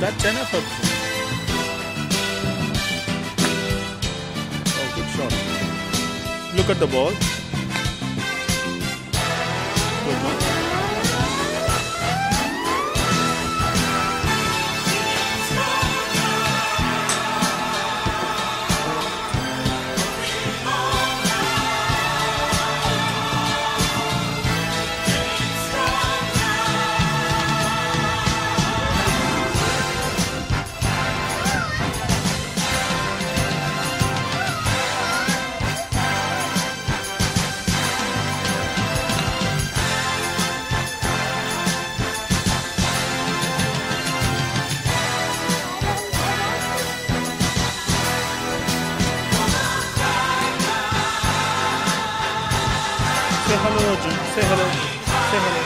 That's enough of it. Oh, good shot. Look at the ball. Good one. Say hello, Arjun. Say hello. Say hello.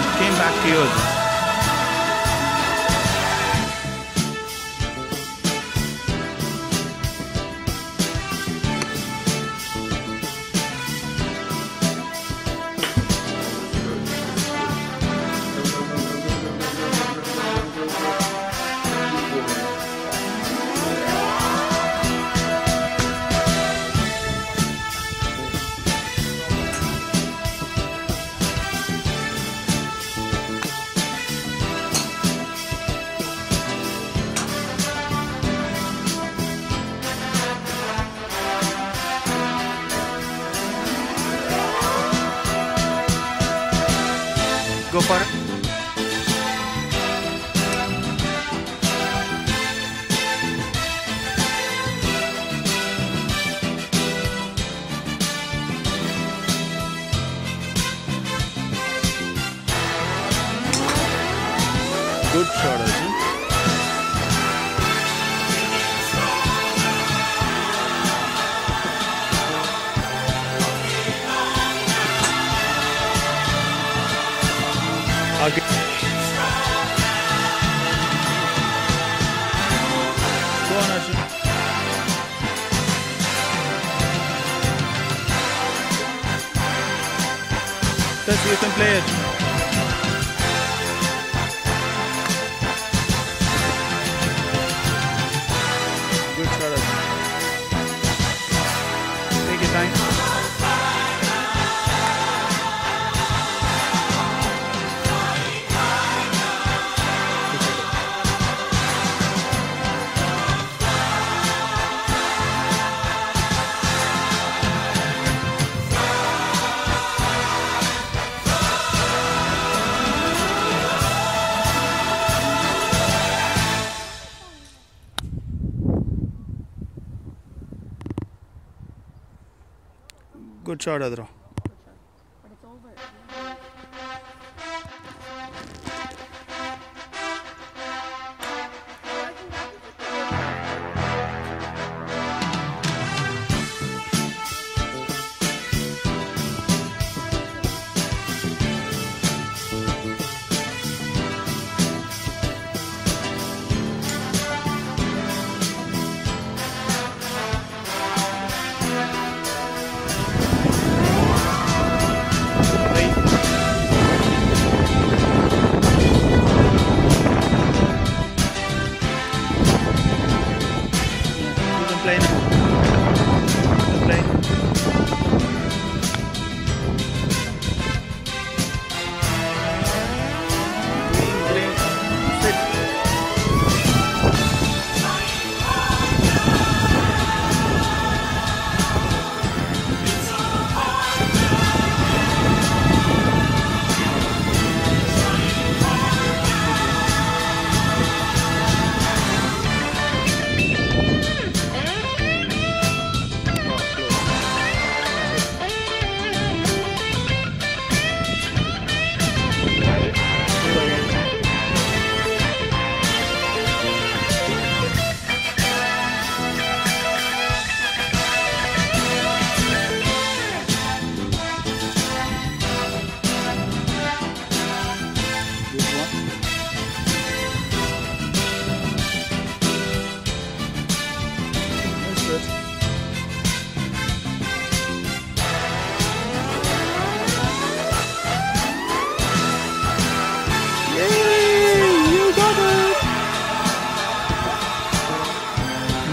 It came back to you, Arjun. Go for it. Good shot, Arjun. Okay. Go on, Arjun. That's you can play it. Good shot, Arjun. Take your time. Good shot, Adra. But it's over.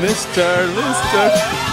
Mr. Lister.